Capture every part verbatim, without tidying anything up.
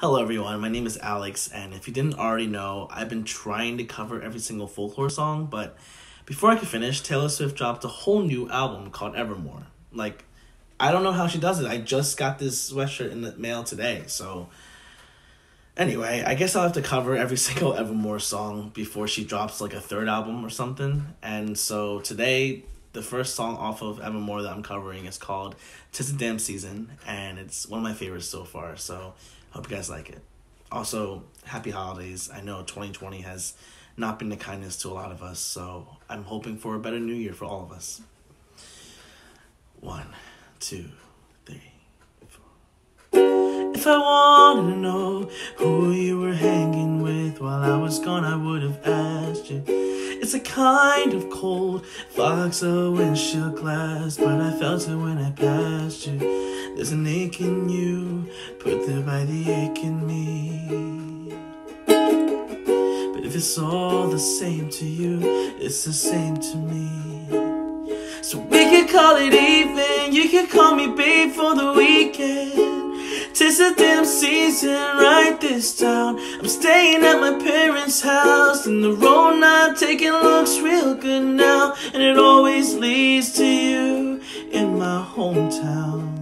Hello everyone, my name is Alex, and if you didn't already know, I've been trying to cover every single Folklore song, but before I could finish, Taylor Swift dropped a whole new album called Evermore. Like, I don't know how she does it. I just got this sweatshirt in the mail today, so anyway, I guess I'll have to cover every single Evermore song before she drops like a third album or something. And so today, the first song off of Evermore that I'm covering is called "'Tis the Damn Season," and it's one of my favorites so far, so hope you guys like it. Also, happy holidays. I know twenty twenty has not been the kindest to a lot of us, so I'm hoping for a better new year for all of us. One, two, three, four. If I wanted to know who you were hanging with while I was gone, I would have asked you. It's a kind of cold fox of windshield glass, but I felt it when I passed you. There's an ache in you, put there by the ache in me. But if it's all the same to you, it's the same to me. So we could call it even, you could call me babe for the weekend. 'Tis the damn season, right this town. I'm staying at my parents' house, and the road I'm taking looks real good now, and it always leads to you in my hometown.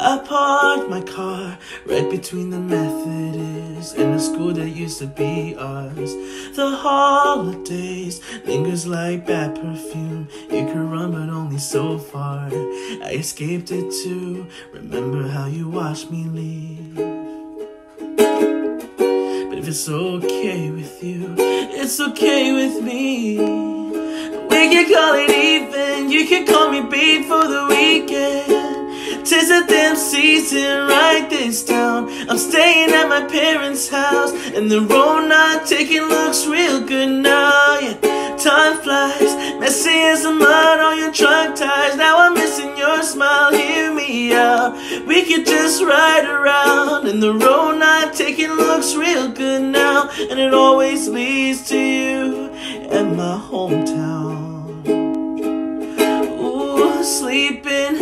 I parked my car right between the Methodists and the school that used to be ours. The holidays lingers like bad perfume. You could run but only so far. I escaped it too. Remember how you watched me leave. But if it's okay with you, it's okay with me. We can call it even. You can call me babe for the weekend. 'Tis the damn season, right this town. I'm staying at my parents' house, and the road I'm taking looks real good now, yeah. Time flies, messy as the mud on your truck tires. Now I'm missing your smile, hear me out. We could just ride around, and the road I'm taking looks real good now, and it always leads to you and my hometown. Sleeping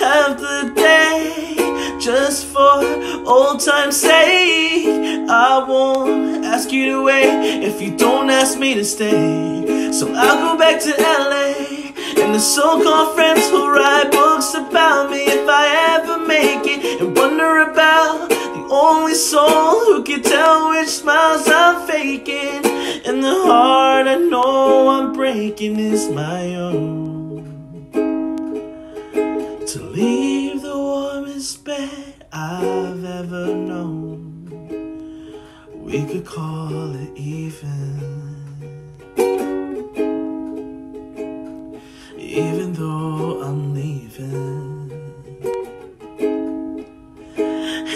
half the day just for old time's sake. I won't ask you to wait if you don't ask me to stay. So I'll go back to L A and the so-called friends who write books about me if I ever make it, and wonder about the only soul who can tell which smiles I'm faking, and the heart I know I'm breaking is my own. To leave the warmest bed I've ever known. We could call it even. Even though I'm leaving,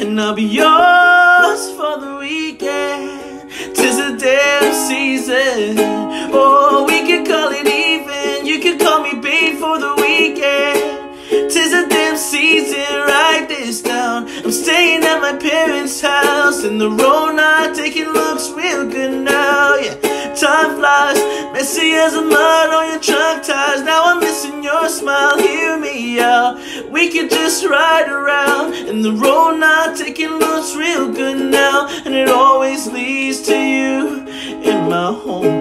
and I'll be yours for the weekend. 'Tis the damn season. Oh, we could call it even. You could call me babe for the weekend. 'Tis the damn season, right this town. I'm staying at my parents' house, and the road I'm taking looks real good now, yeah. Time flies, messy as the mud on your truck tires. Now I'm missing your smile, hear me out. We could just ride around, and the road I'm taking looks real good now, and it always leads to you in my home.